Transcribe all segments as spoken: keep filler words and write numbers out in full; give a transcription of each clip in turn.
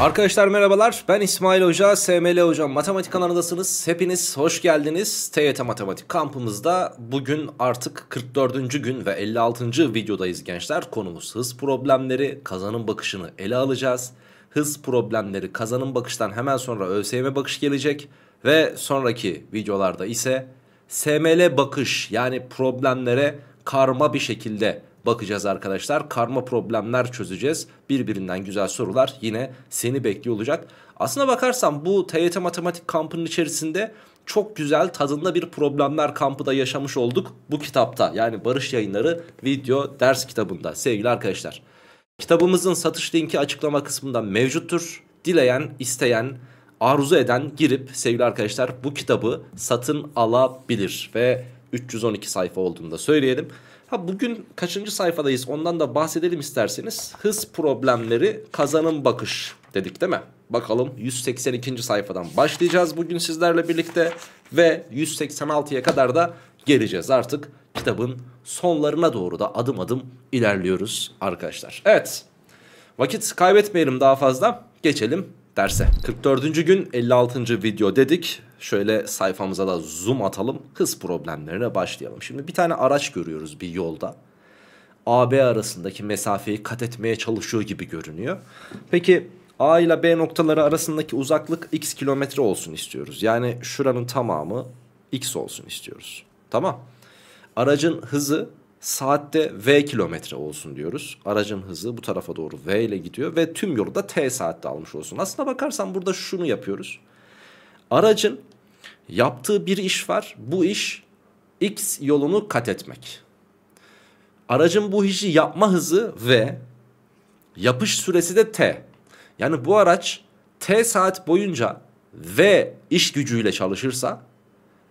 Arkadaşlar merhabalar, ben İsmail Hoca, S M L Hocam Matematik kanalındasınız. Hepiniz hoş geldiniz. T Y T Matematik Kampımızda bugün artık kırk dördüncü gün ve elli altıncı videodayız gençler. Konumuz hız problemleri, kazanım bakışını ele alacağız. Hız problemleri, kazanım bakıştan hemen sonra ÖSYM bakış gelecek. Ve sonraki videolarda ise S M L bakış, yani problemlere karma bir şekilde bakacağız arkadaşlar. Karma problemler çözeceğiz. Birbirinden güzel sorular yine seni bekliyor olacak. Aslına bakarsan bu T Y T Matematik Kampı'nın içerisinde çok güzel tadında bir problemler kampı da yaşamış olduk. Bu kitapta, yani Barış Yayınları video ders kitabında sevgili arkadaşlar. Kitabımızın satış linki açıklama kısmında mevcuttur. Dileyen, isteyen, arzu eden girip sevgili arkadaşlar bu kitabı satın alabilir. Ve üç yüz on iki sayfa olduğunu da söyleyelim. Ha, bugün kaçıncı sayfadayız ondan da bahsedelim isterseniz. Hız problemleri, kazanım bakış dedik değil mi? Bakalım yüz seksen ikinci sayfadan başlayacağız bugün sizlerle birlikte ve yüz seksen altıya kadar da geleceğiz. Artık kitabın sonlarına doğru da adım adım ilerliyoruz arkadaşlar. Evet, vakit kaybetmeyelim daha fazla, geçelim derse. kırk dördüncü gün elli altıncı video dedik. Şöyle sayfamıza da zoom atalım. Hız problemlerine başlayalım. Şimdi bir tane araç görüyoruz bir yolda. A B arasındaki mesafeyi kat etmeye çalışıyor gibi görünüyor. Peki A ile B noktaları arasındaki uzaklık x kilometre olsun istiyoruz. Yani şuranın tamamı x olsun istiyoruz. Tamam. Aracın hızı saatte v kilometre olsun diyoruz. Aracın hızı bu tarafa doğru v ile gidiyor ve tüm yolu da t saatte almış olsun. Aslına bakarsan burada şunu yapıyoruz. Aracın yaptığı bir iş var. Bu iş x yolunu kat etmek. Aracın bu işi yapma hızı v, yapış süresi de t. Yani bu araç t saat boyunca v iş gücüyle çalışırsa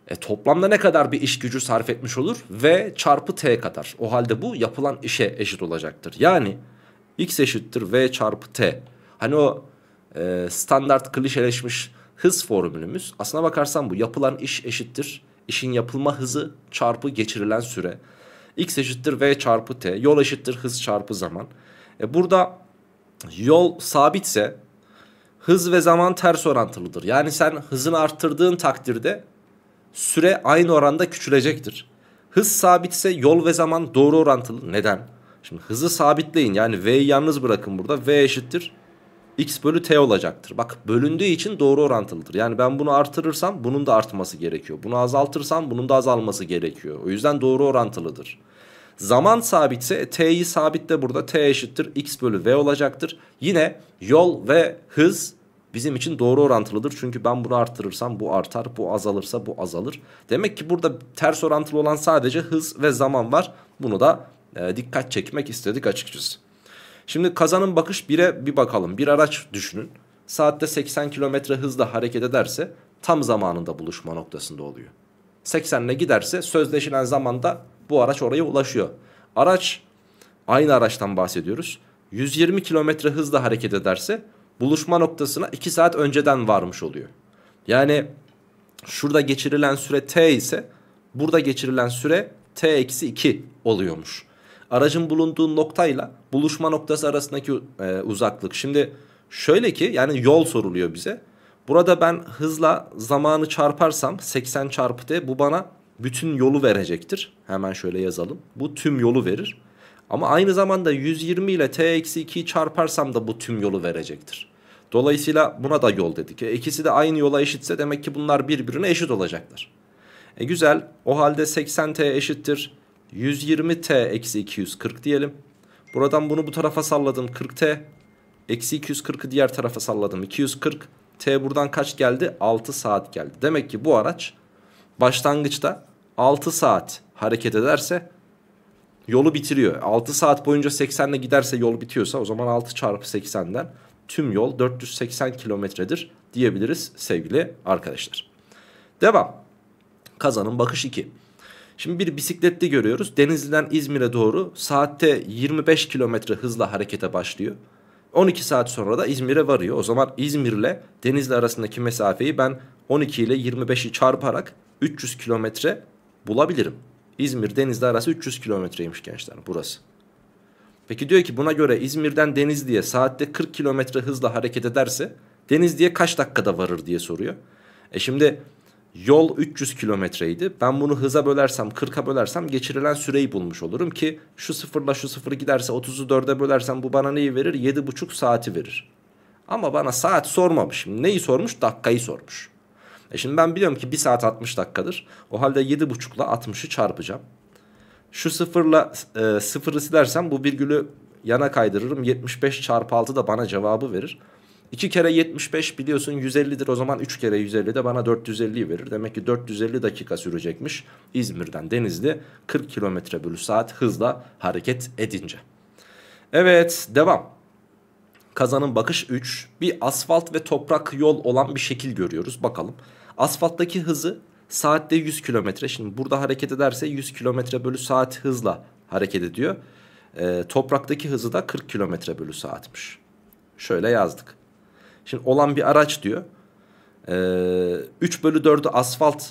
E, toplamda ne kadar bir iş gücü sarf etmiş olur? V çarpı t kadar. O halde bu yapılan işe eşit olacaktır. Yani x eşittir v çarpı t. Hani o e, standart klişeleşmiş hız formülümüz. Aslına bakarsan bu yapılan iş eşittir İşin yapılma hızı çarpı geçirilen süre. X eşittir v çarpı t. Yol eşittir hız çarpı zaman. E, burada yol sabitse hız ve zaman ters orantılıdır. Yani sen hızını arttırdığın takdirde süre aynı oranda küçülecektir. Hız sabitse yol ve zaman doğru orantılı. Neden? Şimdi hızı sabitleyin. Yani V'yi yalnız bırakın burada. V eşittir X bölü T olacaktır. Bak, bölündüğü için doğru orantılıdır. Yani ben bunu artırırsam bunun da artması gerekiyor. Bunu azaltırsam bunun da azalması gerekiyor. O yüzden doğru orantılıdır. Zaman sabitse T'yi sabitle burada. T eşittir X bölü V olacaktır. Yine yol ve hız bizim için doğru orantılıdır. Çünkü ben bunu arttırırsam bu artar, bu azalırsa bu azalır. Demek ki burada ters orantılı olan sadece hız ve zaman var. Bunu da e, dikkat çekmek istedik açıkçası. Şimdi kazanım bakış bire bir bakalım. Bir araç düşünün. Saatte seksen kilometre hızla hareket ederse tam zamanında buluşma noktasında oluyor. seksenle giderse sözleşilen zamanda bu araç oraya ulaşıyor. Araç, aynı araçtan bahsediyoruz. yüz yirmi kilometre hızla hareket ederse buluşma noktasına iki saat önceden varmış oluyor. Yani şurada geçirilen süre t ise burada geçirilen süre t eksi iki oluyormuş. Aracın bulunduğu noktayla buluşma noktası arasındaki e, uzaklık. Şimdi şöyle ki, yani yol soruluyor bize. Burada ben hızla zamanı çarparsam seksen çarpı t, bu bana bütün yolu verecektir. Hemen şöyle yazalım. Bu tüm yolu verir. Ama aynı zamanda yüz yirmi ile t eksi ikiyi çarparsam da bu tüm yolu verecektir. Dolayısıyla buna da yol dedik. E, ikisi de aynı yola eşitse demek ki bunlar birbirine eşit olacaklar. E, güzel. O halde seksen t eşittir yüz yirmi t eksi iki yüz kırk diyelim. Buradan bunu bu tarafa salladım, kırk t. Eksi iki yüz kırkı diğer tarafa salladım, iki yüz kırk. T buradan kaç geldi? altı saat geldi. Demek ki bu araç başlangıçta altı saat hareket ederse yolu bitiriyor. altı saat boyunca seksenle giderse yol bitiyorsa o zaman altı çarpı seksenden tüm yol dört yüz seksen kilometredir diyebiliriz sevgili arkadaşlar. Devam. Kazanım bakış iki. Şimdi bir bisikletli görüyoruz. Denizli'den İzmir'e doğru saatte yirmi beş kilometre hızla harekete başlıyor. on iki saat sonra da İzmir'e varıyor. O zaman İzmir ile Denizli arasındaki mesafeyi ben on iki ile yirmi beşi çarparak üç yüz kilometre bulabilirim. İzmir Denizli arası üç yüz kilometreymiş gençler burası. Peki diyor ki buna göre İzmir'den Denizli'ye saatte kırk kilometre hızla hareket ederse Denizli'ye kaç dakikada varır diye soruyor. E şimdi yol üç yüz kilometreydi. Ben bunu hıza bölersem, kırka bölersem geçirilen süreyi bulmuş olurum ki şu sıfırla şu sıfır giderse otuzu dörde bölersem bu bana neyi verir? yedi buçuk saati verir. Ama bana saat sormamış. Şimdi neyi sormuş? Dakikayı sormuş. E şimdi ben biliyorum ki bir saat altmış dakikadır. O halde yedi buçukla altmışı çarpacağım. Şu sıfırla e, sıfırı silersem bu virgülü yana kaydırırım. yetmiş beş çarpı altı da bana cevabı verir. iki kere yetmiş beş biliyorsun yüz ellidir. O zaman üç kere yüz elli de bana dört yüz elliyi verir. Demek ki dört yüz elli dakika sürecekmiş İzmir'den Denizli kırk kilometre bölü saat hızla hareket edince. Evet, devam. Kazanım bakış üç. Bir asfalt ve toprak yol olan bir şekil görüyoruz. Bakalım. Asfalttaki hızı saatte yüz kilometre. Şimdi burada hareket ederse yüz kilometre bölü saat hızla hareket ediyor. E, topraktaki hızı da kırk kilometre bölü saatmiş. Şöyle yazdık. Şimdi olan bir araç diyor. Ee, üç bölü dördü asfalt,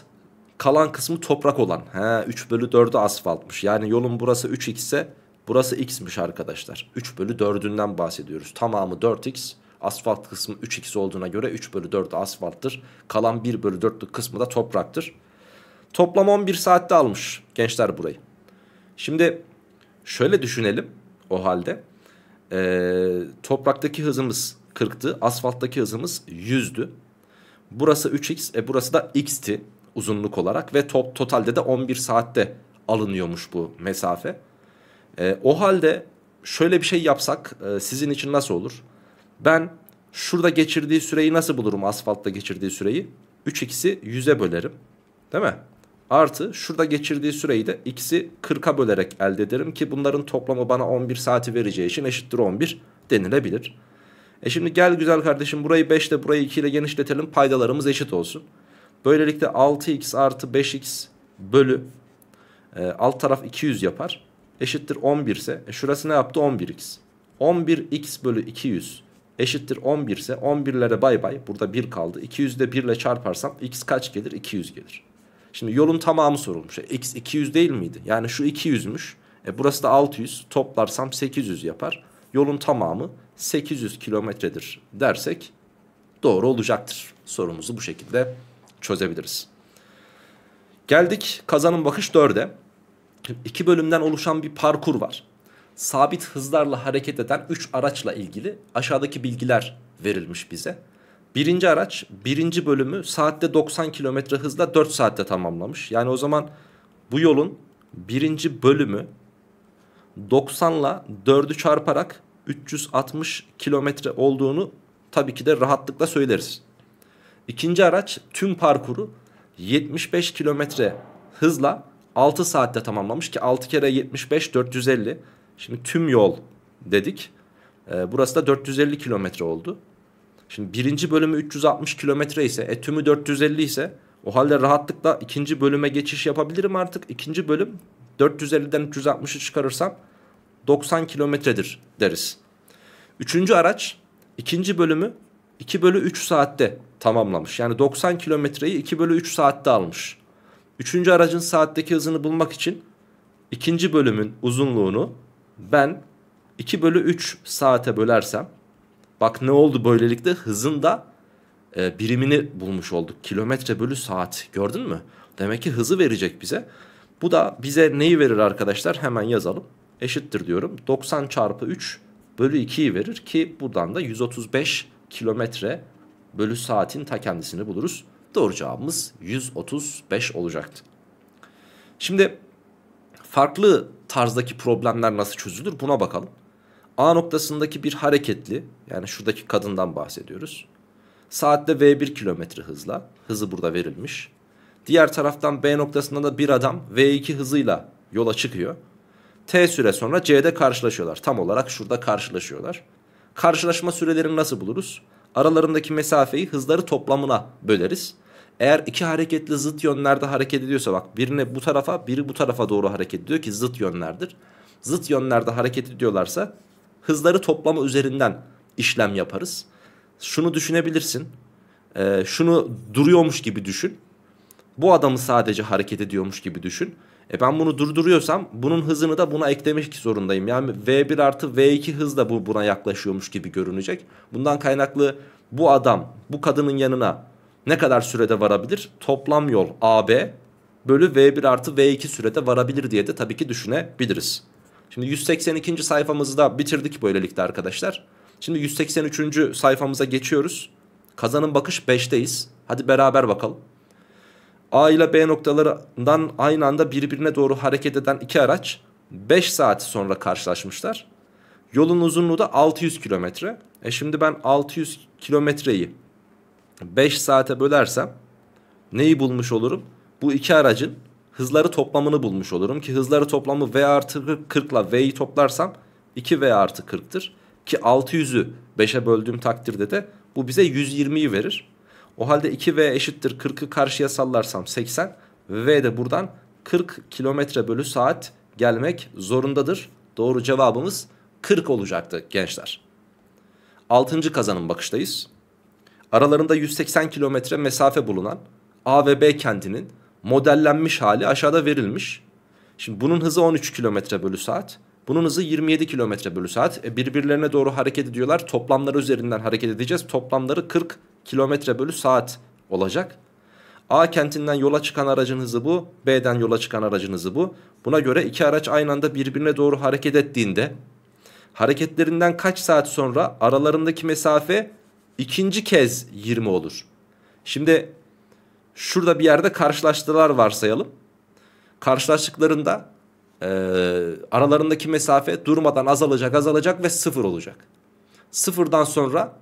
kalan kısmı toprak olan. He, üç bölü dördü asfaltmış. Yani yolun burası üç x ise burası x'miş arkadaşlar. üç bölü dördünden bahsediyoruz. Tamamı dört x. Asfalt kısmı üç x olduğuna göre üç bölü dördü asfalttır. Kalan bir bölü dörtlük kısmı da topraktır. Toplam on bir saatte almış gençler burayı. Şimdi şöyle düşünelim o halde. Ee, topraktaki hızımız kırktı. Asfalttaki hızımız yüzdü. Burası üç x. E burası da x'ti uzunluk olarak. Ve top, totalde de on bir saatte alınıyormuş bu mesafe. E, o halde şöyle bir şey yapsak e, sizin için nasıl olur? Ben şurada geçirdiği süreyi nasıl bulurum? Asfaltta geçirdiği süreyi. üç x'i yüze bölerim. Değil mi? Artı şurada geçirdiği süreyi de x'i kırka bölerek elde ederim ki bunların toplamı bana on bir saati vereceği için eşittir on bir denilebilir. E şimdi gel güzel kardeşim, burayı beş ile burayı iki ile genişletelim, paydalarımız eşit olsun. Böylelikle altı x artı beş x bölü e, alt taraf iki yüz yapar. Eşittir on bir ise e, şurası ne yaptı? on bir x. on bir x bölü iki yüz eşittir on bir ise on birlere bay bay, burada bir kaldı. iki yüzü de bir ile çarparsam x kaç gelir? iki yüz gelir. Şimdi yolun tamamı sorulmuş. E, x iki yüz değil miydi? Yani şu iki yüzmüş. E, burası da altı yüz. Toplarsam sekiz yüz yapar. Yolun tamamı sekiz yüz kilometredir dersek doğru olacaktır. Sorumuzu bu şekilde çözebiliriz. Geldik kazanım bakış dörde. İki bölümden oluşan bir parkur var. Sabit hızlarla hareket eden üç araçla ilgili aşağıdaki bilgiler verilmiş bize. Birinci araç birinci bölümü saatte doksan kilometre hızla dört saatte tamamlamış. Yani o zaman bu yolun birinci bölümü doksanla dördü çarparak üç yüz altmış kilometre olduğunu tabii ki de rahatlıkla söyleriz. İkinci araç tüm parkuru yetmiş beş kilometre hızla altı saatte tamamlamış ki altı kere yetmiş beş dört yüz elli. Şimdi tüm yol dedik. Ee, burası da dört yüz elli kilometre oldu. Şimdi birinci bölümü üç yüz altmış kilometre ise e, tümü dört yüz elli ise o halde rahatlıkla ikinci bölüme geçiş yapabilirim artık. İkinci bölüm dört yüz elliden üç yüz altmışı çıkarırsam doksan kilometredir deriz. Üçüncü araç ikinci bölümü iki bölü üç saatte tamamlamış. Yani doksan kilometreyi iki bölü üç saatte almış. Üçüncü aracın saatteki hızını bulmak için ikinci bölümün uzunluğunu ben iki bölü üç saate bölersem, bak ne oldu böylelikle, hızın da e, birimini bulmuş olduk. Kilometre bölü saat, gördün mü? Demek ki hızı verecek bize. Bu da bize neyi verir arkadaşlar? Hemen yazalım. Eşittir diyorum. doksan çarpı üç bölü ikiyi verir ki buradan da yüz otuz beş kilometre bölü saatin ta kendisini buluruz. Doğru cevabımız yüz otuz beş olacaktı. Şimdi farklı tarzdaki problemler nasıl çözülür buna bakalım. A noktasındaki bir hareketli, yani şuradaki kadından bahsediyoruz. Saatte v bir kilometre hızla, hızı burada verilmiş. Diğer taraftan B noktasında da bir adam v iki hızıyla yola çıkıyor. T süre sonra C'de karşılaşıyorlar. Tam olarak şurada karşılaşıyorlar. Karşılaşma sürelerini nasıl buluruz? Aralarındaki mesafeyi hızları toplamına böleriz. Eğer iki hareketli zıt yönlerde hareket ediyorsa, bak birine bu tarafa biri bu tarafa doğru hareket ediyor ki zıt yönlerdir. Zıt yönlerde hareket ediyorlarsa hızları toplamı üzerinden işlem yaparız. Şunu düşünebilirsin. E, şunu duruyormuş gibi düşün. Bu adamı sadece hareket ediyormuş gibi düşün. E ben bunu durduruyorsam bunun hızını da buna eklemek zorundayım. Yani v bir artı v iki hız da bu buna yaklaşıyormuş gibi görünecek. Bundan kaynaklı bu adam bu kadının yanına ne kadar sürede varabilir? Toplam yol A B bölü v bir artı v iki sürede varabilir diye de tabii ki düşünebiliriz. Şimdi yüz seksen ikinci sayfamızı da bitirdik böylelikle arkadaşlar. Şimdi yüz seksen üçüncü sayfamıza geçiyoruz. Kazanım bakış beşteyiz. Hadi beraber bakalım. A ile B noktalarından aynı anda birbirine doğru hareket eden iki araç beş saat sonra karşılaşmışlar. Yolun uzunluğu da altı yüz kilometre. E şimdi ben altı yüz kilometreyi beş saate bölersem neyi bulmuş olurum? Bu iki aracın hızları toplamını bulmuş olurum ki hızları toplamı v artı kırk ile v'yi toplarsam iki v artı kırktır. Ki altı yüzü beşe böldüğüm takdirde de bu bize yüz yirmiyi verir. O halde iki v eşittir kırkı karşıya sallarsam seksen. V de buradan kırk kilometre bölü saat gelmek zorundadır. Doğru cevabımız kırk olacaktı gençler. altıncı kazanım bakıştayız. Aralarında yüz seksen kilometre mesafe bulunan A ve B kentinin modellenmiş hali aşağıda verilmiş. Şimdi bunun hızı on üç kilometre bölü saat. Bunun hızı yirmi yedi kilometre bölü saat. E birbirlerine doğru hareket ediyorlar. Toplamları üzerinden hareket edeceğiz. Toplamları kırk kilometre bölü saat olacak. A kentinden yola çıkan aracın hızı bu. B'den yola çıkan aracın hızı bu. Buna göre iki araç aynı anda birbirine doğru hareket ettiğinde hareketlerinden kaç saat sonra aralarındaki mesafe ikinci kez yirmi olur. Şimdi şurada bir yerde karşılaştılar varsayalım. Karşılaştıklarında e, aralarındaki mesafe durmadan azalacak azalacak ve sıfır olacak. Sıfırdan sonra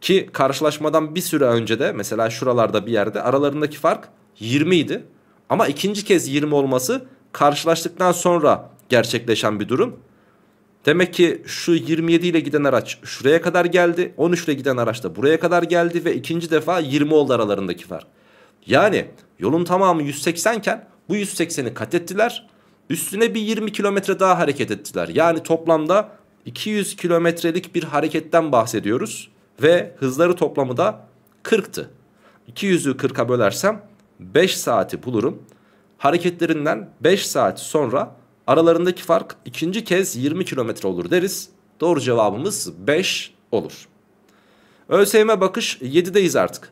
ki karşılaşmadan bir süre önce de mesela şuralarda bir yerde aralarındaki fark yirmi idi. Ama ikinci kez yirmi olması karşılaştıktan sonra gerçekleşen bir durum. Demek ki şu yirmi yedi ile giden araç şuraya kadar geldi. on üç ile giden araç da buraya kadar geldi ve ikinci defa yirmi oldu aralarındaki fark. Yani yolun tamamı yüz seksen iken bu yüz sekseni kat ettiler. Üstüne bir yirmi kilometre daha hareket ettiler. Yani toplamda iki yüz kilometrelik bir hareketten bahsediyoruz. Ve hızları toplamı da kırktı. iki yüzü kırka bölersem beş saati bulurum. Hareketlerinden beş saat sonra aralarındaki fark ikinci kez yirmi kilometre olur deriz. Doğru cevabımız beş olur. ÖSYM bakış yedideyiz artık.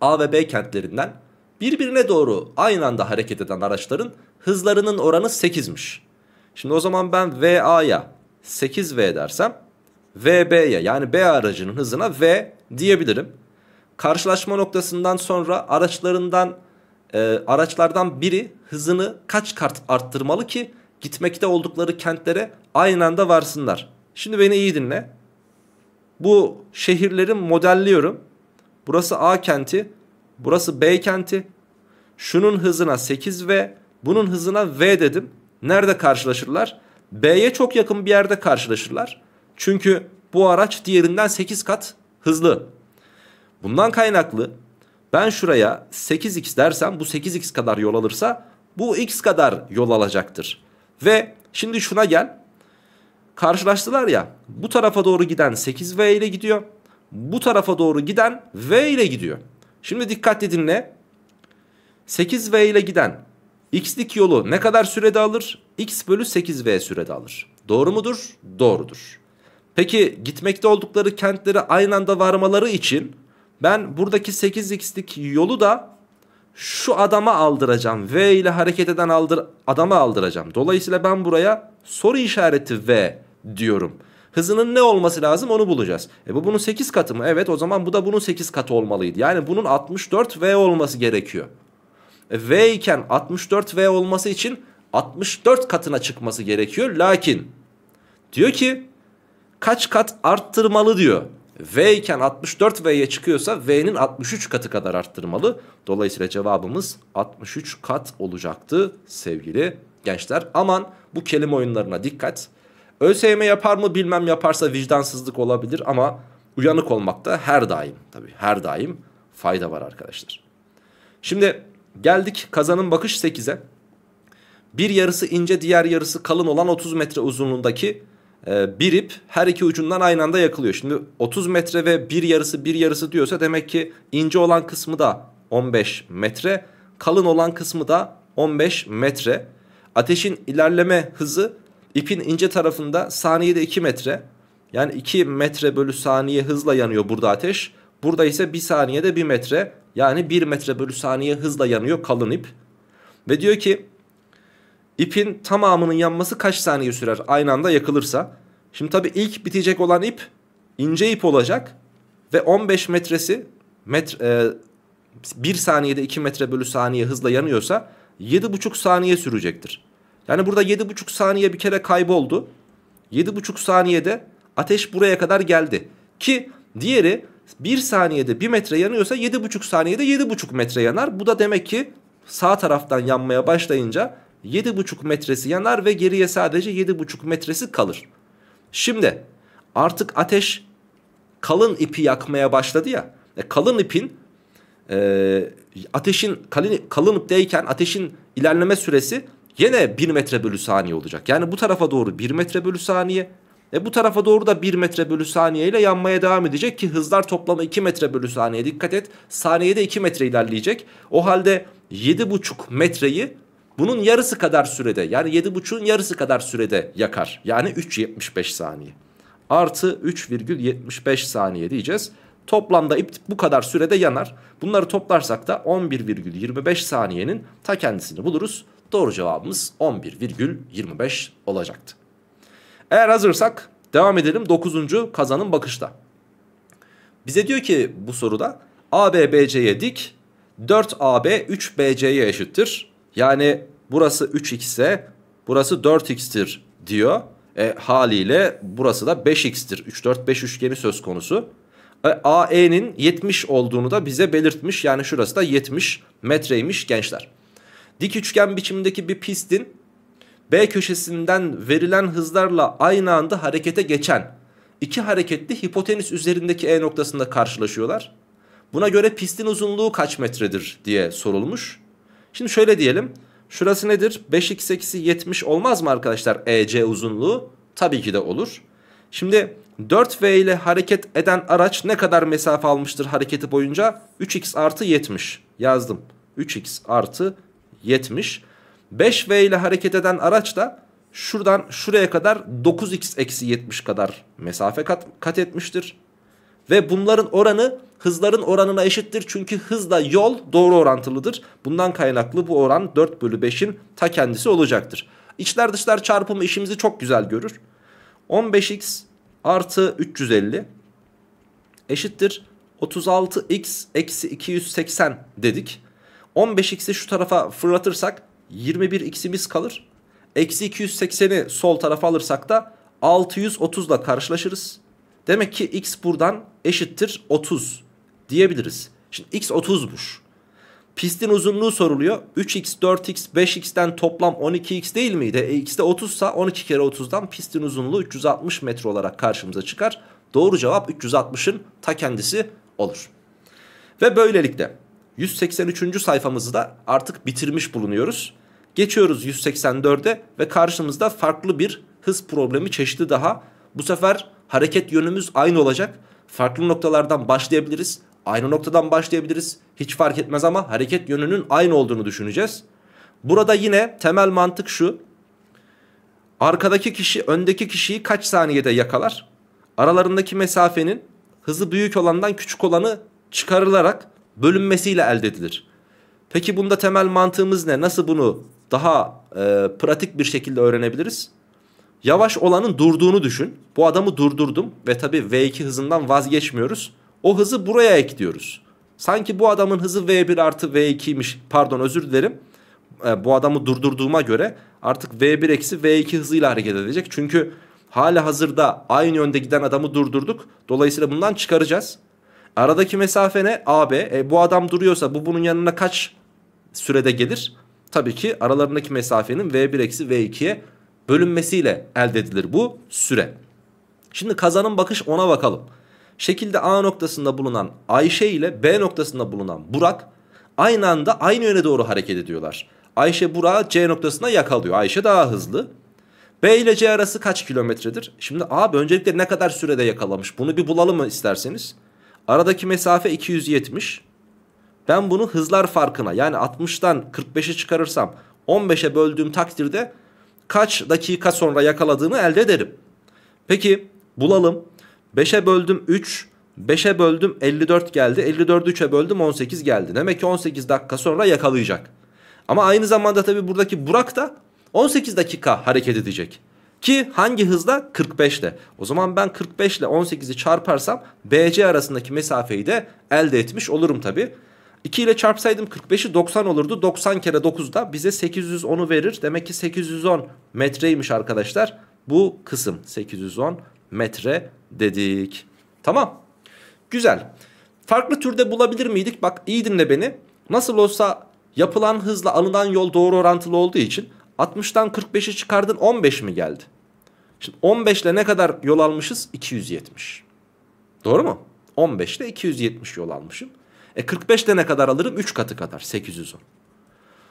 A ve B kentlerinden birbirine doğru aynı anda hareket eden araçların hızlarının oranı sekizmiş. Şimdi o zaman ben V A'ya sekiz V dersem V B'ye yani B aracının hızına V diyebilirim. Karşılaşma noktasından sonra araçlarından e, araçlardan biri hızını kaç kat arttırmalı ki gitmekte oldukları kentlere aynı anda varsınlar. Şimdi beni iyi dinle. Bu şehirleri modelliyorum. Burası A kenti, burası B kenti. Şunun hızına sekiz V, bunun hızına V dedim. Nerede karşılaşırlar? B'ye çok yakın bir yerde karşılaşırlar. Çünkü bu araç diğerinden sekiz kat hızlı. Bundan kaynaklı ben şuraya sekiz x dersem bu sekiz x kadar yol alırsa bu x kadar yol alacaktır. Ve şimdi şuna gel. Karşılaştılar ya, bu tarafa doğru giden sekiz V ile gidiyor. Bu tarafa doğru giden V ile gidiyor. Şimdi dikkatli dinle. sekiz V ile giden x'lik yolu ne kadar sürede alır? X bölü sekiz V sürede alır. Doğru mudur? Doğrudur. Peki gitmekte oldukları kentlere aynı anda varmaları için ben buradaki sekiz x'lik yolu da şu adama aldıracağım. V ile hareket eden aldır, adama aldıracağım. Dolayısıyla ben buraya soru işareti V diyorum. Hızının ne olması lazım onu bulacağız. E bu bunun sekiz katı mı? Evet, o zaman bu da bunun sekiz katı olmalıydı. Yani bunun altmış dört V olması gerekiyor. E V iken altmış dört V olması için altmış dört katına çıkması gerekiyor. Lakin diyor ki kaç kat arttırmalı diyor. V iken altmış dört V'ye çıkıyorsa V'nin altmış üç katı kadar arttırmalı. Dolayısıyla cevabımız altmış üç kat olacaktı sevgili gençler. Aman bu kelime oyunlarına dikkat. ÖSYM yapar mı bilmem, yaparsa vicdansızlık olabilir ama uyanık olmakta her daim tabii her daim fayda var arkadaşlar. Şimdi geldik kazanım bakış sekize. Bir yarısı ince diğer yarısı kalın olan otuz metre uzunluğundaki bir ip her iki ucundan aynı anda yakılıyor. Şimdi otuz metre ve bir yarısı bir yarısı diyorsa demek ki ince olan kısmı da on beş metre, kalın olan kısmı da on beş metre. Ateşin ilerleme hızı ipin ince tarafında saniyede iki metre. Yani iki metre bölü saniye hızla yanıyor burada ateş. Burada ise bir saniyede bir metre. Yani bir metre bölü saniye hızla yanıyor kalın ip. Ve diyor ki ipin tamamının yanması kaç saniye sürer aynı anda yakılırsa. Şimdi tabii ilk bitecek olan ip ince ip olacak. Ve on beş metresi metre, e, bir saniyede iki metre bölü saniye hızla yanıyorsa yedi buçuk saniye sürecektir. Yani burada yedi buçuk saniye bir kere kayboldu. yedi buçuk saniyede ateş buraya kadar geldi. Ki diğeri bir saniyede bir metre yanıyorsa yedi buçuk saniyede yedi buçuk metre yanar. Bu da demek ki sağ taraftan yanmaya başlayınca yedi buçuk metresi yanar ve geriye sadece yedi buçuk metresi kalır. Şimdi artık ateş kalın ipi yakmaya başladı ya. E, kalın ipin e, ateşin kalın, kalın ipteyken ateşin ilerleme süresi yine bir metre bölü saniye olacak. Yani bu tarafa doğru bir metre bölü saniye. E bu tarafa doğru da bir metre bölü saniye ile yanmaya devam edecek ki hızlar toplamı iki metre bölü saniye. Dikkat et, saniyede iki metre ilerleyecek. O halde yedi buçuk metreyi bunun yarısı kadar sürede, yani yedi buçuğun yarısı kadar sürede yakar. Yani üç virgül yetmiş beş saniye. Artı üç virgül yetmiş beş saniye diyeceğiz. Toplamda ip bu kadar sürede yanar. Bunları toplarsak da on bir virgül yirmi beş saniyenin ta kendisini buluruz. Doğru cevabımız on bir virgül yirmi beş olacaktı. Eğer hazırsak devam edelim dokuzuncu kazanım bakışta. Bize diyor ki bu soruda A B B C'ye dik, dört A B üç B C'ye eşittir. Yani burası üç X ise burası dört X'tir diyor. E, haliyle burası da beş X'tir. üç dört beş üçgeni söz konusu. E, A E'nin yetmiş olduğunu da bize belirtmiş. Yani şurası da yetmiş metreymiş gençler. Dik üçgen biçimindeki bir pistin B köşesinden verilen hızlarla aynı anda harekete geçen iki hareketli hipotenüs üzerindeki E noktasında karşılaşıyorlar. Buna göre pistin uzunluğu kaç metredir diye sorulmuş. Şimdi şöyle diyelim. Şurası nedir? beş x eksi yetmiş olmaz mı arkadaşlar E C uzunluğu? Tabii ki de olur. Şimdi dört V ile hareket eden araç ne kadar mesafe almıştır hareketi boyunca? üç x artı yetmiş yazdım. üç x artı yetmiş. beş V ile hareket eden araç da şuradan şuraya kadar dokuz x eksi yetmiş kadar mesafe kat, kat etmiştir. Ve bunların oranı hızların oranına eşittir. Çünkü hızla yol doğru orantılıdır. Bundan kaynaklı bu oran dört bölü beşin ta kendisi olacaktır. İçler dışlar çarpımı işimizi çok güzel görür. on beş x artı üç yüz elli eşittir otuz altı x eksi iki yüz seksen dedik. on beş x'i şu tarafa fırlatırsak yirmi bir x'imiz kalır. Eksi iki yüz sekseni sol tarafa alırsak da altı yüz otuz ile karşılaşırız. Demek ki x buradan eşittir otuz diyebiliriz. Şimdi x otuzmuş. Pistin uzunluğu soruluyor. üç x, dört x, beş x'ten toplam on iki x değil miydi? E, x de otuzsa on iki kere otuzdan pistin uzunluğu üç yüz altmış metre olarak karşımıza çıkar. Doğru cevap üç yüz altmışın ta kendisi olur. Ve böylelikle yüz seksen üçüncü sayfamızı da artık bitirmiş bulunuyoruz. Geçiyoruz yüz seksen dörde ve karşımızda farklı bir hız problemi çeşidi daha. Bu sefer hareket yönümüz aynı olacak. Farklı noktalardan başlayabiliriz. Aynı noktadan başlayabiliriz. Hiç fark etmez ama hareket yönünün aynı olduğunu düşüneceğiz. Burada yine temel mantık şu. Arkadaki kişi öndeki kişiyi kaç saniyede yakalar? Aralarındaki mesafenin hızı büyük olandan küçük olanı çıkarılarak bölünmesiyle elde edilir. Peki bunda temel mantığımız ne? Nasıl bunu daha e, pratik bir şekilde öğrenebiliriz? Yavaş olanın durduğunu düşün. Bu adamı durdurdum ve tabii V iki hızından vazgeçmiyoruz. O hızı buraya ekliyoruz. Sanki bu adamın hızı V bir artı V iki'ymiş. Pardon, özür dilerim. E, bu adamı durdurduğuma göre artık V bir eksi V iki hızıyla hareket edecek. Çünkü hali hazırda aynı yönde giden adamı durdurduk. Dolayısıyla bundan çıkaracağız. Aradaki mesafe ne? A B. E, bu adam duruyorsa bu bunun yanına kaç sürede gelir? Tabii ki aralarındaki mesafenin V bir eksi V iki'ye bölünmesiyle elde edilir bu süre. Şimdi kazanım bakış ona bakalım. Şekilde A noktasında bulunan Ayşe ile B noktasında bulunan Burak aynı anda aynı yöne doğru hareket ediyorlar. Ayşe Burak'ı C noktasına yakalıyor. Ayşe daha hızlı. B ile C arası kaç kilometredir? Şimdi abi öncelikle ne kadar sürede yakalamış? Bunu bir bulalım mı isterseniz? Aradaki mesafe iki yüz yetmiş. Ben bunu hızlar farkına, yani altmıştan kırk beşi çıkarırsam on beşe böldüğüm takdirde kaç dakika sonra yakaladığını elde ederim. Peki bulalım. beşe böldüm üç, beşe böldüm elli dört geldi. elli dördü üçe böldüm on sekiz geldi. Demek ki on sekiz dakika sonra yakalayacak. Ama aynı zamanda tabii buradaki Burak da on sekiz dakika hareket edecek. Ki hangi hızla? kırk beşle. O zaman ben kırk beş ile on sekizi çarparsam B C arasındaki mesafeyi de elde etmiş olurum tabii. iki ile çarpsaydım kırk beşi doksan olurdu. doksan kere dokuz da bize sekiz yüz onu verir. Demek ki sekiz yüz on metreymiş arkadaşlar. Bu kısım sekiz yüz on metre dedik. Tamam. Güzel. Farklı türde bulabilir miydik? Bak iyi dinle beni. Nasıl olsa yapılan hızla alınan yol doğru orantılı olduğu için altmıştan kırk beşi çıkardın, on beş mi geldi? Şimdi on beş ile ne kadar yol almışız? iki yüz yetmiş. Doğru mu? on beş ile iki yüz yetmiş yol almışım. E kırk beş ile ne kadar alırım? üç katı kadar. sekiz yüz on.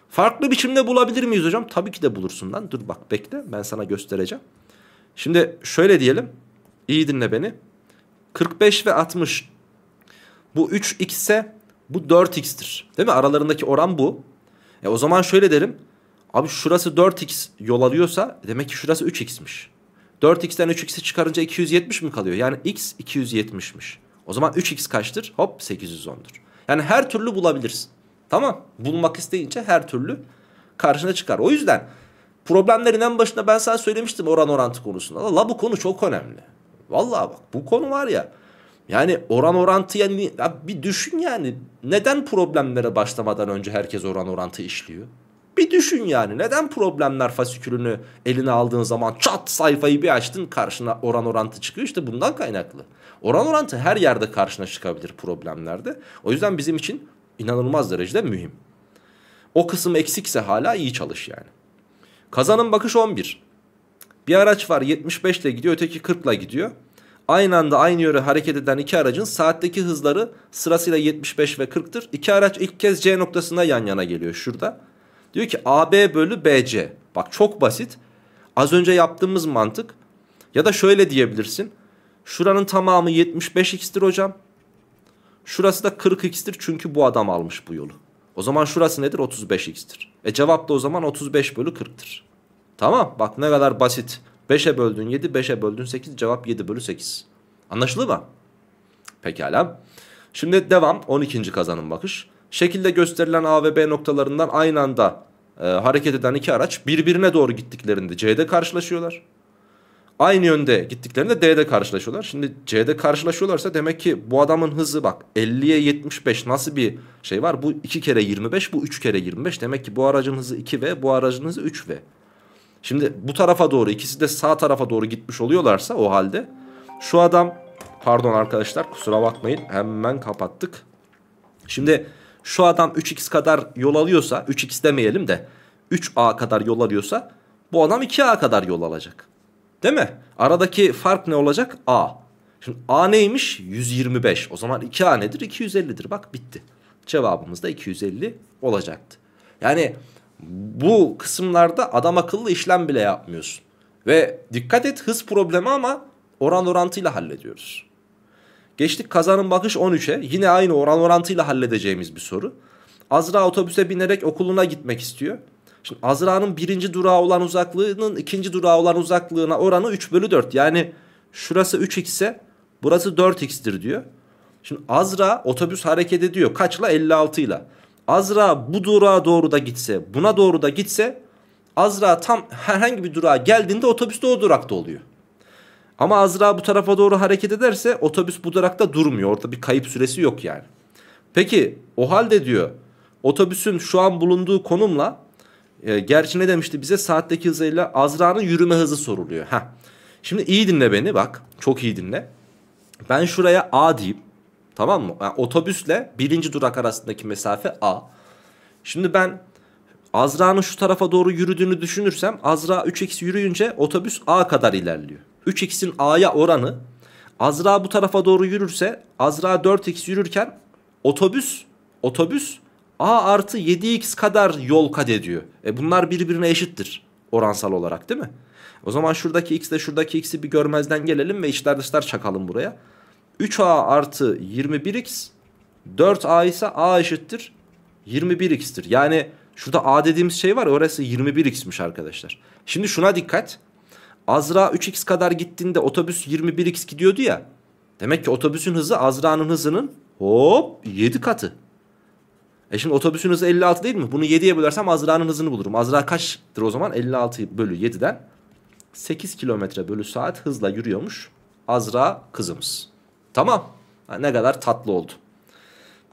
Farklı biçimde bulabilir miyiz hocam? Tabii ki de bulursun lan. Dur bak bekle. Ben sana göstereceğim. Şimdi şöyle diyelim. İyi dinle beni. kırk beş ve altmış. Bu üç x ise bu dört x'tir. Değil mi? Aralarındaki oran bu. E o zaman şöyle derim. Abi şurası dört x yol alıyorsa demek ki şurası üç x'miş. dört x'ten üç x'i çıkarınca iki yüz yetmiş mi kalıyor? Yani x iki yüz yetmiş'miş. O zaman üç x kaçtır? Hop sekiz yüz on'dur. Yani her türlü bulabilirsin. Tamam. Bulmak isteyince her türlü karşına çıkar. O yüzden problemlerin en başında ben sana söylemiştim oran orantı konusunda. La bu konu çok önemli. Vallahi bak bu konu var ya. Yani oran orantı yani bir düşün yani. Neden problemlere başlamadan önce herkes oran orantı işliyor? Bir düşün yani. Neden problemler fasikülünü eline aldığın zaman çat sayfayı bir açtın karşına oran orantı çıkıyor? İşte bundan kaynaklı. Oran orantı her yerde karşına çıkabilir problemlerde. O yüzden bizim için inanılmaz derecede mühim. O kısım eksikse hala iyi çalış yani. Kazanım bakış on bir. Bir araç var yetmiş beş ile gidiyor, öteki kırk ile gidiyor. Aynı anda aynı yöre hareket eden iki aracın saatteki hızları sırasıyla yetmiş beş ve kırk'tır. İki araç ilk kez C noktasına yan yana geliyor şurada. Diyor ki A B bölü B C. Bak çok basit. Az önce yaptığımız mantık. Ya da şöyle diyebilirsin. Şuranın tamamı yetmiş beş x'tir hocam. Şurası da kırk x'tir çünkü bu adam almış bu yolu. O zaman şurası nedir? otuz beş x'tir. E cevap da o zaman otuz beş bölü kırk'tır. Tamam bak ne kadar basit. beşe böldün yedi, beşe böldün sekiz, cevap yedi bölü sekiz. Anlaşıldı mı? Pekala. Şimdi devam on ikinci kazanım bakış. Şekilde gösterilen A ve B noktalarından aynı anda e, hareket eden iki araç birbirine doğru gittiklerinde C'de karşılaşıyorlar. Aynı yönde gittiklerinde D'de karşılaşıyorlar. Şimdi C'de karşılaşıyorlarsa demek ki bu adamın hızı bak elliye yetmiş beş nasıl bir şey var? Bu iki kere yirmi beş, bu üç kere yirmi beş. Demek ki bu aracın hızı iki v, bu aracın hızı üç v. Şimdi bu tarafa doğru ikisi de sağ tarafa doğru gitmiş oluyorlarsa o halde şu adam, pardon arkadaşlar kusura bakmayın hemen kapattık. Şimdi şu adam üç x kadar yol alıyorsa, üç x demeyelim de üç a kadar yol alıyorsa bu adam iki a kadar yol alacak. Değil mi? Aradaki fark ne olacak? A. Şimdi A neymiş? yüz yirmi beş. O zaman iki a nedir? iki yüz elli'dir. Bak bitti. Cevabımız da iki yüz elli olacaktı. Yani bu kısımlarda adam akıllı işlem bile yapmıyorsun. Ve dikkat et hız problemi ama oran orantıyla hallediyoruz. Geçtik kazanım bakış on üç'e. Yine aynı oran orantıyla halledeceğimiz bir soru. Azra otobüse binerek okuluna gitmek istiyor. Şimdi Azra'nın birinci durağı olan uzaklığının ikinci durağı olan uzaklığına oranı üç bölü dört. Yani şurası üç x ise burası dört x'tir diyor. Şimdi Azra otobüs hareket ediyor. Kaçla? elli altı ile. Azra bu durağa doğru da gitse, buna doğru da gitse Azra tam herhangi bir durağa geldiğinde otobüs de o durakta oluyor. Ama Azra bu tarafa doğru hareket ederse otobüs bu durakta durmuyor. Orada bir kayıp süresi yok yani. Peki o halde diyor otobüsün şu an bulunduğu konumla e, gerçi ne demişti bize saatteki hızıyla Azra'nın yürüme hızı soruluyor. Heh. Şimdi iyi dinle beni bak çok iyi dinle. Ben şuraya A diyeyim tamam mı? Yani otobüsle birinci durak arasındaki mesafe A. Şimdi ben Azra'nın şu tarafa doğru yürüdüğünü düşünürsem Azra üç x yürüyünce otobüs A kadar ilerliyor. üç x'in A'ya oranı Azra bu tarafa doğru yürürse Azra dört x yürürken otobüs otobüs A artı yedi x kadar yol kat ediyor. E bunlar birbirine eşittir oransal olarak değil mi? O zaman şuradaki x ile şuradaki x'i bir görmezden gelelim ve içler dışlar çakalım buraya. üç a artı yirmi bir x dört a ise a eşittir yirmi bir x'tir. Yani şurada a dediğimiz şey var, orası yirmi bir x'miş arkadaşlar. Şimdi şuna dikkat. Azra üç x kadar gittiğinde otobüs yirmi bir x gidiyordu ya. Demek ki otobüsün hızı Azra'nın hızının hop yedi katı. E şimdi otobüsün hızı elli altı değil mi? Bunu yediye bölersem Azra'nın hızını bulurum. Azra kaçtır o zaman? elli altı bölü yedi'den sekiz kilometre bölü saat hızla yürüyormuş Azra kızımız. Tamam. Ha, ne kadar tatlı oldu.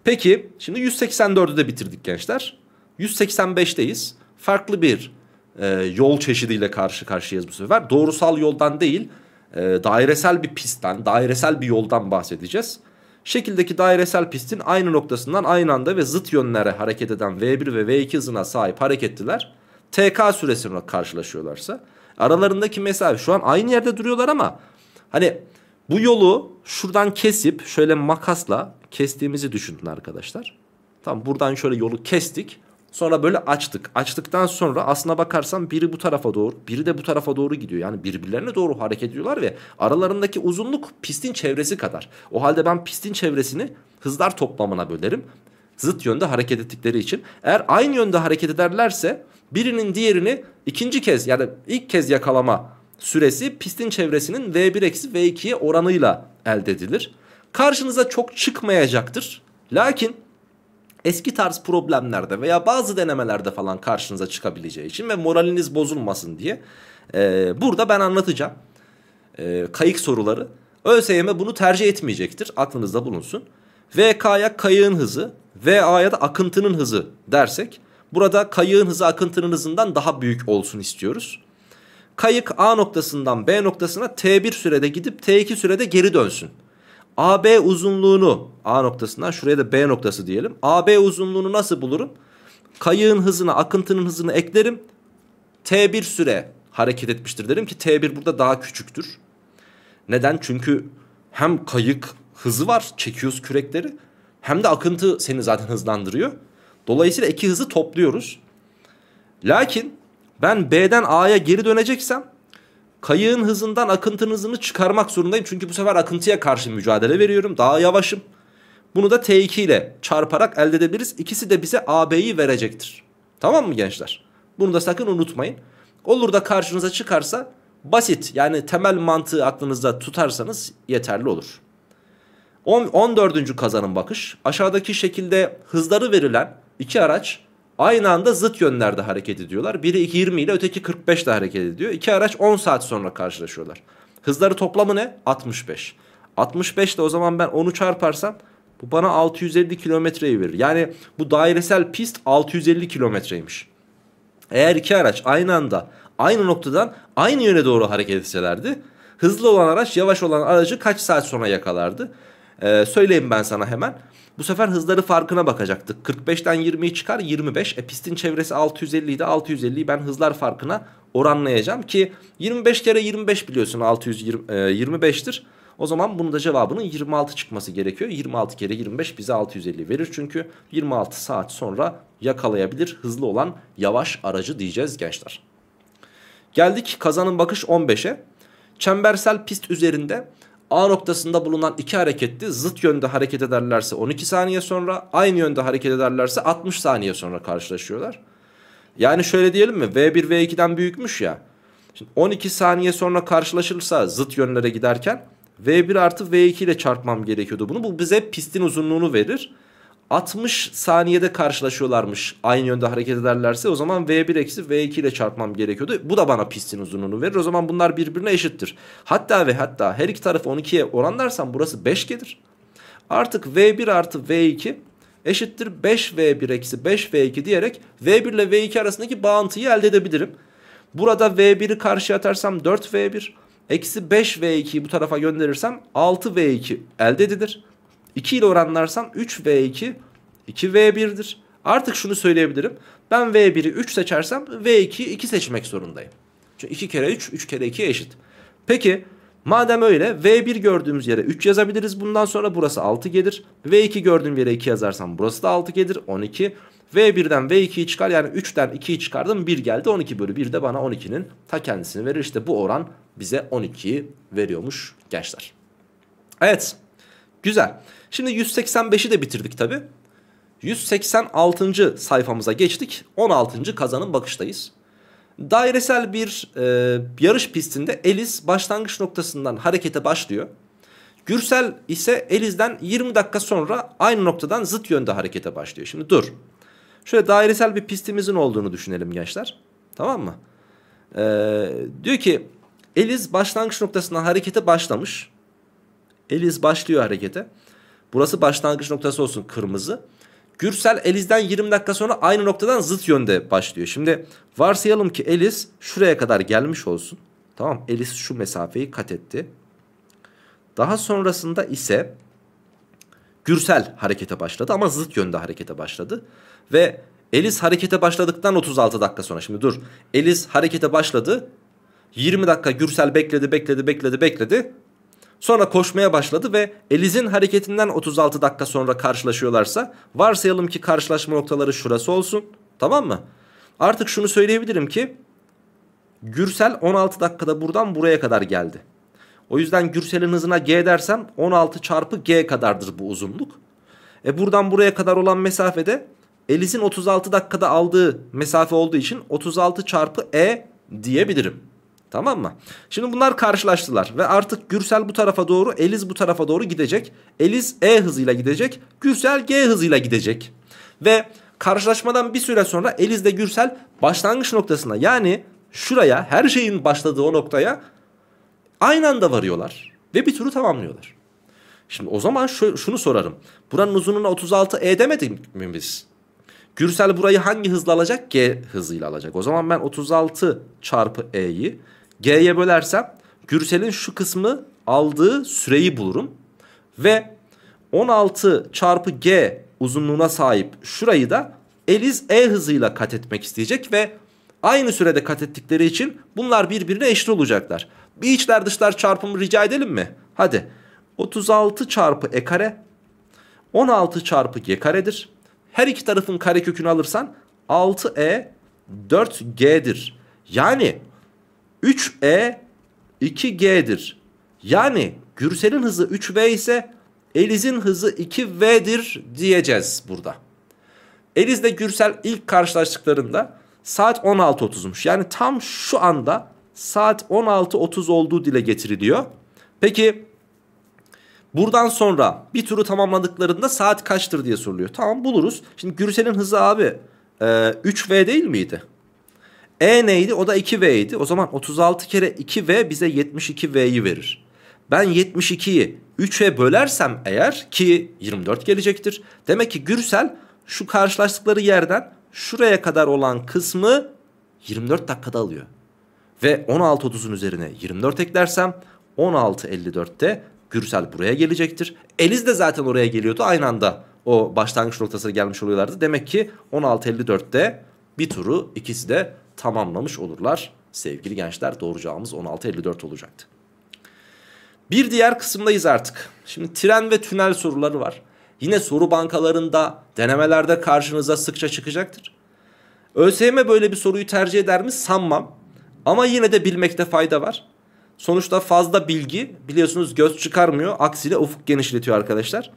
Peki şimdi yüz seksen dördü de bitirdik gençler. yüz seksen beş'teyiz. Farklı bir e, yol çeşidiyle karşı karşıyayız bu sefer. Doğrusal yoldan değil, e, dairesel bir pistten, dairesel bir yoldan bahsedeceğiz. Şekildeki dairesel pistin aynı noktasından aynı anda ve zıt yönlere hareket eden v bir ve v iki hızına sahip hareketliler T K süresine karşılaşıyorlarsa, aralarındaki mesafe, şu an aynı yerde duruyorlar ama hani bu yolu şuradan kesip şöyle makasla kestiğimizi düşünün arkadaşlar. Tamam, buradan şöyle yolu kestik, sonra böyle açtık. Açtıktan sonra aslına bakarsan biri bu tarafa doğru, biri de bu tarafa doğru gidiyor. Yani birbirlerine doğru hareket ediyorlar ve aralarındaki uzunluk pistin çevresi kadar. O halde ben pistin çevresini hızlar toplamına bölerim. Zıt yönde hareket ettikleri için. Eğer aynı yönde hareket ederlerse birinin diğerini ikinci kez, yani ilk kez yakalama süresi pistin çevresinin v bir eksi v iki'ye oranıyla elde edilir. Karşınıza çok çıkmayacaktır. Lakin eski tarz problemlerde veya bazı denemelerde falan karşınıza çıkabileceği için ve moraliniz bozulmasın diye e, burada ben anlatacağım e, kayık soruları. ÖSYM bunu tercih etmeyecektir, aklınızda bulunsun. V K'ya kayığın hızı, V A'ya da akıntının hızı dersek, burada kayığın hızı akıntının hızından daha büyük olsun istiyoruz. Kayık A noktasından B noktasına t bir sürede gidip t iki sürede geri dönsün. A B uzunluğunu, A noktasından şuraya da B noktası diyelim. A B uzunluğunu nasıl bulurum? Kayığın hızına akıntının hızını eklerim. t bir süre hareket etmiştir derim ki t bir burada daha küçüktür. Neden? Çünkü hem kayık hızı var, çekiyoruz kürekleri, hem de akıntı seni zaten hızlandırıyor. Dolayısıyla iki hızı topluyoruz. Lakin ben B'den A'ya geri döneceksem kayığın hızından akıntının hızını çıkarmak zorundayım. Çünkü bu sefer akıntıya karşı mücadele veriyorum. Daha yavaşım. Bunu da t iki ile çarparak elde edebiliriz. İkisi de bize A B'yi verecektir. Tamam mı gençler? Bunu da sakın unutmayın. Olur da karşınıza çıkarsa basit, yani temel mantığı aklınızda tutarsanız yeterli olur. on dördüncü kazanım bakış. Aşağıdaki şekilde hızları verilen iki araç aynı anda zıt yönlerde hareket ediyorlar. Biri yirmi ile öteki kırk beş ile hareket ediyor. İki araç on saat sonra karşılaşıyorlar. Hızları toplamı ne? altmış beş. altmış beş ile o zaman ben onu çarparsam bu bana altı yüz elli kilometreyi verir. Yani bu dairesel pist altı yüz elli kilometreymiş. Eğer iki araç aynı anda aynı noktadan aynı yöne doğru hareket etselerdi, hızlı olan araç yavaş olan aracı kaç saat sonra yakalardı? Ee, söyleyeyim ben sana hemen. Bu sefer hızları farkına bakacaktık. kırk beş'ten yirmi'yi çıkar, yirmi beş. E pistin çevresi altı yüz elli idi. altı yüz elli'yi ben hızlar farkına oranlayacağım ki yirmi beş kere yirmi beş biliyorsun altı yüz yirmi beş'tir. O zaman bunun da cevabının yirmi altı çıkması gerekiyor. yirmi altı kere yirmi beş bize altı yüz elli verir. Çünkü yirmi altı saat sonra yakalayabilir hızlı olan yavaş aracı diyeceğiz gençler. Geldik kazanım bakış on beş'e. Çembersel pist üzerinde A noktasında bulunan iki hareketli zıt yönde hareket ederlerse on iki saniye sonra, aynı yönde hareket ederlerse altmış saniye sonra karşılaşıyorlar. Yani şöyle diyelim mi? v bir v iki'den büyükmüş ya. Şimdi on iki saniye sonra karşılaşırsa zıt yönlere giderken v bir artı v iki ile çarpmam gerekiyordu bunu. Bu bize pistin uzunluğunu verir. altmış saniyede karşılaşıyorlarmış aynı yönde hareket ederlerse, o zaman v bir eksi v iki ile çarpmam gerekiyordu. Bu da bana pistin uzunluğunu verir. O zaman bunlar birbirine eşittir. Hatta ve hatta her iki tarafı on iki'ye oranlarsam burası beş gelir. Artık v bir artı v iki eşittir beş v bir eksi beş v iki diyerek v bir ile v iki arasındaki bağıntıyı elde edebilirim. Burada v bir'i karşıya atarsam dört v bir eksi beş v iki'yi bu tarafa gönderirsem altı v iki elde edilir. iki ile oranlarsam üç v iki iki v bir'dir. Artık şunu söyleyebilirim. Ben v bir'i üç seçersem v iki'yi iki seçmek zorundayım. Çünkü iki kere üç, üç kere iki'ye eşit. Peki madem öyle, v bir gördüğümüz yere üç yazabiliriz. Bundan sonra burası altı gelir. v iki gördüğüm yere iki yazarsam burası da altı gelir. on iki. v bir'den v iki'yi çıkar, yani üç'ten iki'yi çıkardım, bir geldi. on iki bölü bir de bana on iki'nin ta kendisini verir. İşte bu oran bize on iki'yi veriyormuş gençler. Evet. Güzel. Şimdi yüz seksen beşi de bitirdik tabi. yüz seksen altıncı sayfamıza geçtik. on altıncı kazanım bakıştayız. Dairesel bir e, yarış pistinde Eliz başlangıç noktasından harekete başlıyor. Gürsel ise Eliz'den yirmi dakika sonra aynı noktadan zıt yönde harekete başlıyor. Şimdi dur. Şöyle dairesel bir pistimizin olduğunu düşünelim gençler. Tamam mı? Ee, diyor ki Eliz başlangıç noktasından harekete başlamış. Eliz başlıyor harekete. Burası başlangıç noktası olsun, kırmızı. Gürsel Eliz'den yirmi dakika sonra aynı noktadan zıt yönde başlıyor. Şimdi varsayalım ki Eliz şuraya kadar gelmiş olsun. Tamam, Eliz şu mesafeyi kat etti. Daha sonrasında ise Gürsel harekete başladı ama zıt yönde harekete başladı. Ve Eliz harekete başladıktan otuz altı dakika sonra. Şimdi dur, Eliz harekete başladı. yirmi dakika Gürsel bekledi bekledi bekledi bekledi. Sonra koşmaya başladı ve Eliz'in hareketinden otuz altı dakika sonra karşılaşıyorlarsa varsayalım ki karşılaşma noktaları şurası olsun. Tamam mı? Artık şunu söyleyebilirim ki Gürsel on altı dakikada buradan buraya kadar geldi. O yüzden Gürsel'in hızına G dersem on altı çarpı G kadardır bu uzunluk. E buradan buraya kadar olan mesafede Eliz'in otuz altı dakikada aldığı mesafe olduğu için otuz altı çarpı E diyebilirim. Tamam mı? Şimdi bunlar karşılaştılar ve artık Gürsel bu tarafa doğru, Eliz bu tarafa doğru gidecek. Eliz E hızıyla gidecek, Gürsel G hızıyla gidecek. Ve karşılaşmadan bir süre sonra Eliz de Gürsel başlangıç noktasına, yani şuraya, her şeyin başladığı o noktaya aynı anda varıyorlar ve bir turu tamamlıyorlar. Şimdi o zaman şu, şunu sorarım. Buranın uzunluğuna otuz altı E demedik mi biz? Gürsel burayı hangi hızla alacak? G hızıyla alacak. O zaman ben otuz altı çarpı E'yi G'ye bölersem Gürsel'in şu kısmı aldığı süreyi bulurum. Ve on altı çarpı G uzunluğuna sahip şurayı da Eliz E hızıyla kat etmek isteyecek ve aynı sürede kat ettikleri için bunlar birbirine eşit olacaklar. Bir içler dışlar çarpımı rica edelim mi? Hadi. otuz altı çarpı E kare on altı çarpı G karedir. Her iki tarafın karekökünü alırsan altı E dört G'dir. Yani üç E iki G'dir. Yani Gürsel'in hızı üç V ise Eliz'in hızı iki V'dir diyeceğiz burada. Eliz ile Gürsel ilk karşılaştıklarında saat on altı otuzmuş. Yani tam şu anda saat on altı otuz olduğu dile getiriliyor. Peki buradan sonra bir turu tamamladıklarında saat kaçtır diye soruluyor. Tamam, buluruz. Şimdi Gürsel'in hızı abi e, üç V değil miydi? E neydi? O da iki V'ydi. O zaman otuz altı kere iki V bize yetmiş iki V'yi verir. Ben yetmiş ikiyi üçe bölersem eğer ki yirmi dört gelecektir. Demek ki Gürsel şu karşılaştıkları yerden şuraya kadar olan kısmı yirmi dört dakikada alıyor. Ve on altı otuzun üzerine yirmi dört eklersem on altı elli dörtte Gürsel buraya gelecektir. Eliz de zaten oraya geliyordu. Aynı anda o başlangıç noktasına gelmiş oluyorlardı. Demek ki on altı elli dörtte bir turu ikisi de tamamlamış olurlar. Sevgili gençler, doğru cevabımız on altı elli dört olacaktı. Bir diğer kısımdayız artık. Şimdi tren ve tünel soruları var. Yine soru bankalarında, denemelerde karşınıza sıkça çıkacaktır. ÖSYM böyle bir soruyu tercih eder mi? Sanmam. Ama yine de bilmekte fayda var. Sonuçta fazla bilgi biliyorsunuz göz çıkarmıyor. Aksine ufuk genişletiyor arkadaşlar.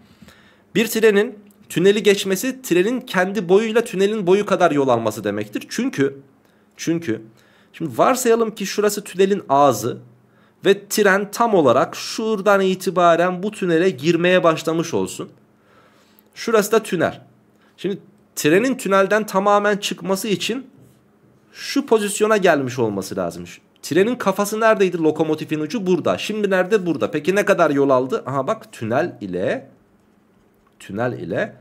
Bir trenin tüneli geçmesi trenin kendi boyuyla tünelin boyu kadar yol alması demektir. Çünkü çünkü şimdi varsayalım ki şurası tünelin ağzı ve tren tam olarak şuradan itibaren bu tünele girmeye başlamış olsun. Şurası da tünel. Şimdi trenin tünelden tamamen çıkması için şu pozisyona gelmiş olması lazım. Trenin kafası neredeydi? Lokomotifin ucu burada. Şimdi nerede? Burada. Peki ne kadar yol aldı? Aha bak, tünel ile tünel ile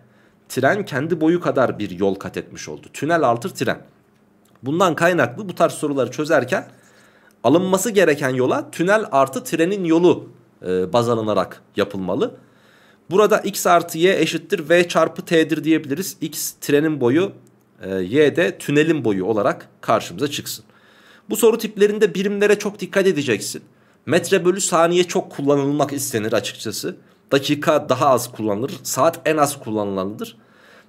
tren kendi boyu kadar bir yol kat etmiş oldu. Tünel artır tren. Bundan kaynaklı bu tarz soruları çözerken alınması gereken yola tünel artı trenin yolu e, baz alınarak yapılmalı. Burada x artı y eşittir v çarpı t'dir diyebiliriz. X trenin boyu, e, y de tünelin boyu olarak karşımıza çıksın. Bu soru tiplerinde birimlere çok dikkat edeceksin. Metre bölü saniye çok kullanılmak istenir açıkçası. Dakika daha az kullanılır. Saat en az kullanılanıdır.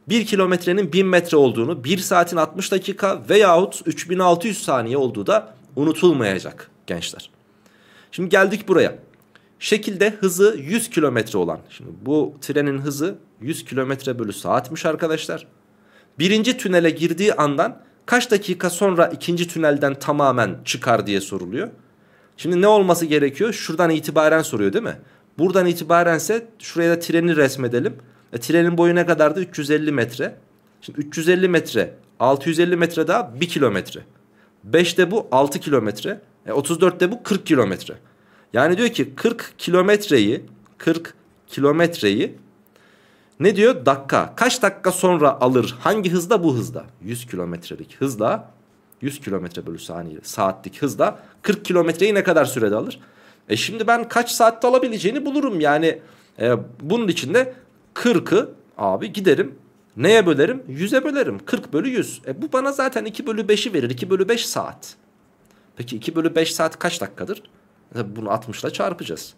bir kilometrenin bin metre olduğunu, bir saatin altmış dakika veyahut üç bin altı yüz saniye olduğu da unutulmayacak gençler. Şimdi geldik buraya. Şekilde hızı yüz kilometre olan. Şimdi bu trenin hızı yüz kilometre bölü saatmiş arkadaşlar. Birinci tünele girdiği andan kaç dakika sonra ikinci tünelden tamamen çıkar diye soruluyor. Şimdi ne olması gerekiyor? Şuradan itibaren soruyor değil mi? Buradan itibarense şuraya da treni resmedelim. E, trenin boyu ne kadardı? üç yüz elli metre. Şimdi üç yüz elli metre, altı yüz elli metre daha bir kilometre. beşte bu altı kilometre. E, otuz dörtte bu kırk kilometre. Yani diyor ki kırk kilometreyi kırk kilometreyi ne diyor? Dakika. Kaç dakika sonra alır? Hangi hızda? Bu hızda. yüz kilometrelik hızla yüz kilometre bölü saniye saatlik hızla kırk kilometreyi ne kadar sürede alır? E şimdi ben kaç saatte alabileceğini bulurum. Yani e, bunun içinde kırkı abi giderim. Neye bölerim? yüze bölerim. kırk bölü yüz. E bu bana zaten iki bölü beşi verir. iki bölü beş saat. Peki iki bölü beş saat kaç dakikadır? Bunu altmışla çarpacağız.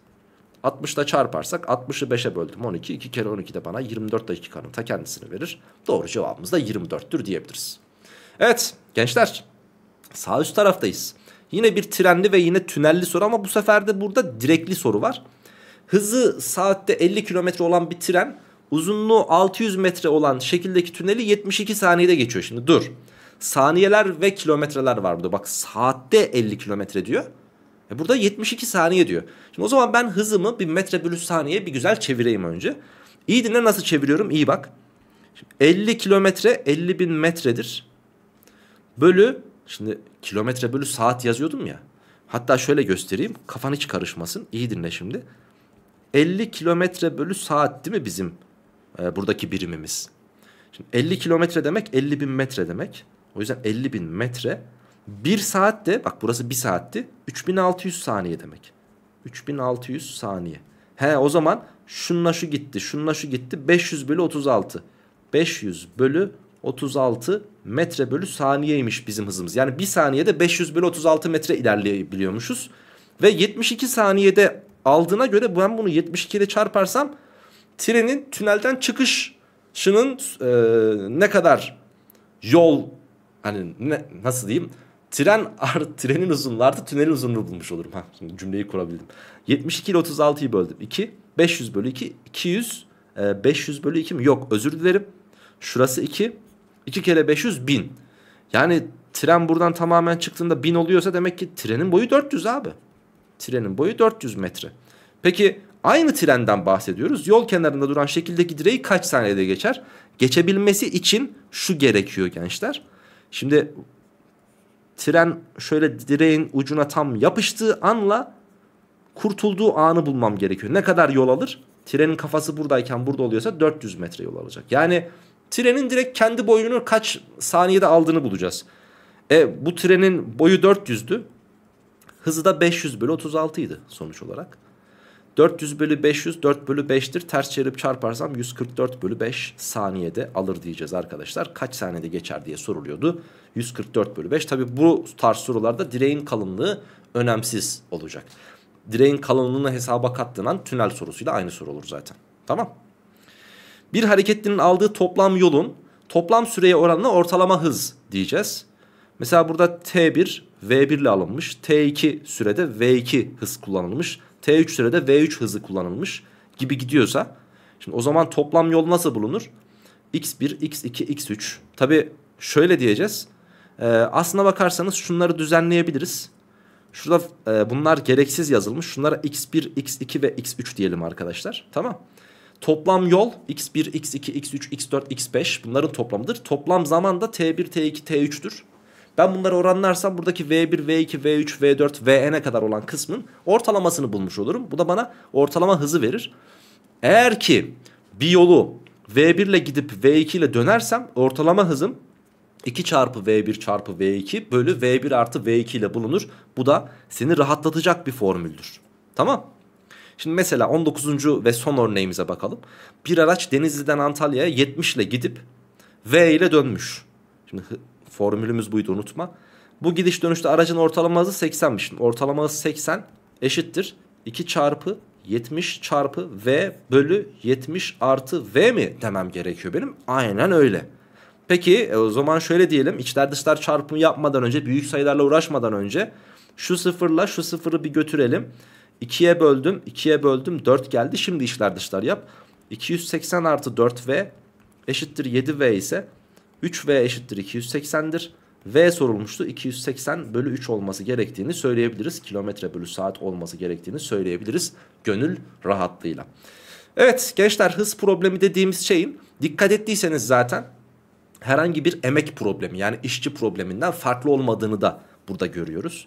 altmışla çarparsak altmışı beşe böldüm on iki. iki kere on iki de bana yirmi dört dakikanın ta kendisini verir. Doğru cevabımız da yirmi dörttür diyebiliriz. Evet gençler, sağ üst taraftayız. Yine bir trenli ve yine tünelli soru ama bu sefer de burada direktli soru var. Hızı saatte elli kilometre olan bir tren uzunluğu altı yüz metre olan şekildeki tüneli yetmiş iki saniyede geçiyor. Şimdi dur, saniyeler ve kilometreler var burada. Bak saatte elli kilometre diyor. E burada yetmiş iki saniye diyor. Şimdi o zaman ben hızımı bir metre bölü saniye bir güzel çevireyim önce. İyi dinle nasıl çeviriyorum, iyi bak. Şimdi elli kilometre elli bin metredir. Bölü, şimdi kilometre bölü saat yazıyordum ya. Hatta şöyle göstereyim, kafan hiç karışmasın. İyi dinle şimdi. elli kilometre bölü saat değil mi bizim e, buradaki birimimiz? Şimdi elli kilometre demek elli bin metre demek. O yüzden elli bin metre. bir saat de, bak burası bir saatti. üç bin altı yüz saniye demek. üç bin altı yüz saniye. He o zaman şununla şu gitti, şununla şu gitti. beş yüz bölü otuz altı. beş yüz bölü otuz altı metre bölü saniyeymiş bizim hızımız. Yani bir saniyede beş yüz bölü otuz altı metre ilerleyebiliyormuşuz. Ve yetmiş iki saniyede aldığına göre ben bunu yetmiş iki ile çarparsam trenin tünelden çıkışının e, ne kadar yol, hani ne, nasıl diyeyim? Tren art, trenin uzunluğu artı tünelin uzunluğunu bulmuş olurum. Ha, şimdi cümleyi kurabildim. yetmiş iki ile otuz altıyı böldüm. iki. beş yüz bölü iki. iki yüz. E, beş yüz bölü iki mi? Yok, özür dilerim. Şurası iki. iki kere beş yüz bin. Yani tren buradan tamamen çıktığında bin oluyorsa demek ki trenin boyu dört yüz abi. Trenin boyu dört yüz metre. Peki aynı trenden bahsediyoruz. Yol kenarında duran şekildeki direği kaç saniyede geçer? Geçebilmesi için şu gerekiyor gençler. Şimdi tren şöyle direğin ucuna tam yapıştığı anla kurtulduğu anı bulmam gerekiyor. Ne kadar yol alır? Trenin kafası buradayken burada oluyorsa dört yüz metre yol alacak. Yani trenin direkt kendi boyunu kaç saniyede aldığını bulacağız. E bu trenin boyu dört yüzdü. Hızı da beş yüz bölü otuz altı idi sonuç olarak. dört yüz bölü beş yüz dört bölü beştir. Ters çevirip çarparsam yüz kırk dört bölü beş saniyede alır diyeceğiz arkadaşlar. Kaç saniyede geçer diye soruluyordu. yüz kırk dört bölü beş. Tabi bu tarz sorularda direğin kalınlığı önemsiz olacak. Direğin kalınlığını hesaba kattığından tünel sorusuyla aynı soru olur zaten. Tamam. Bir hareketlinin aldığı toplam yolun toplam süreye oranına ortalama hız diyeceğiz. Mesela burada T bir V bir ile alınmış. T iki sürede V iki hız kullanılmış. T üç sürede V üç hızı kullanılmış gibi gidiyorsa. Şimdi o zaman toplam yol nasıl bulunur? X bir, X iki, X üç. Tabi şöyle diyeceğiz. Ee, aslına bakarsanız şunları düzenleyebiliriz. Şurada e, bunlar gereksiz yazılmış. Şunlara X bir, X iki ve X üç diyelim arkadaşlar. Tamam. Toplam yol X bir, X iki, X üç, X dört, X beş bunların toplamıdır. Toplam zaman da T bir, T iki, T üçtür. Ben bunları oranlarsam buradaki V bir, V iki, V üç, V dört, V n'e kadar olan kısmın ortalamasını bulmuş olurum. Bu da bana ortalama hızı verir. Eğer ki bir yolu V bir ile gidip V iki ile dönersem ortalama hızım iki çarpı V bir çarpı V iki bölü V bir artı V iki ile bulunur. Bu da seni rahatlatacak bir formüldür. Tamam. Şimdi mesela on dokuzuncu ve son örneğimize bakalım. Bir araç Denizli'den Antalya'ya yetmiş ile gidip V ile dönmüş. Şimdi formülümüz buydu, unutma. Bu gidiş dönüşte aracın ortalama hızı seksenmiş. Ortalama hız seksen eşittir iki çarpı yetmiş çarpı V bölü yetmiş artı V mi demem gerekiyor benim? Aynen öyle. Peki o zaman şöyle diyelim, içler dışlar çarpımı yapmadan önce, büyük sayılarla uğraşmadan önce şu sıfırla şu sıfırı bir götürelim. ikiye böldüm, ikiye böldüm, dört geldi. Şimdi işler dışlar yap. iki yüz seksen artı dört v eşittir yedi v ise üç v eşittir iki yüz seksen'dir. V sorulmuştu. iki yüz seksen bölü üç olması gerektiğini söyleyebiliriz. Kilometre bölü saat olması gerektiğini söyleyebiliriz. Gönül rahatlığıyla. Evet gençler, hız problemi dediğimiz şeyin, dikkat ettiyseniz zaten, herhangi bir emek problemi yani işçi probleminden farklı olmadığını da burada görüyoruz.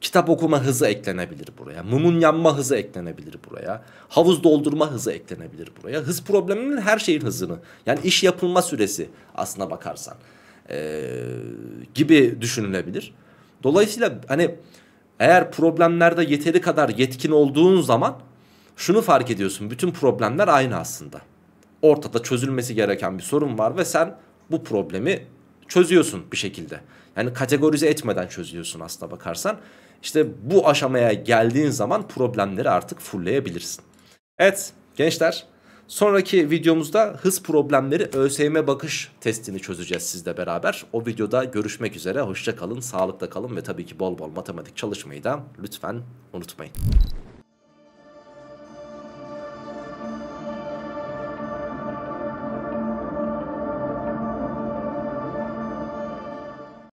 Kitap okuma hızı eklenebilir buraya. Mumun yanma hızı eklenebilir buraya. Havuz doldurma hızı eklenebilir buraya. Hız probleminin her şeyin hızını, yani iş yapılma süresi aslına bakarsan ee, gibi düşünülebilir. Dolayısıyla hani eğer problemlerde yeteri kadar yetkin olduğun zaman şunu fark ediyorsun. Bütün problemler aynı aslında. Ortada çözülmesi gereken bir sorun var ve sen bu problemi çözüyorsun bir şekilde. Yani kategorize etmeden çözüyorsun aslına bakarsan. İşte bu aşamaya geldiğin zaman problemleri artık fullleyebilirsin. Evet gençler, sonraki videomuzda hız problemleri ÖSYM bakış testini çözeceğiz sizle beraber. O videoda görüşmek üzere. Hoşça kalın, sağlıkla kalın ve tabii ki bol bol matematik çalışmayı da lütfen unutmayın.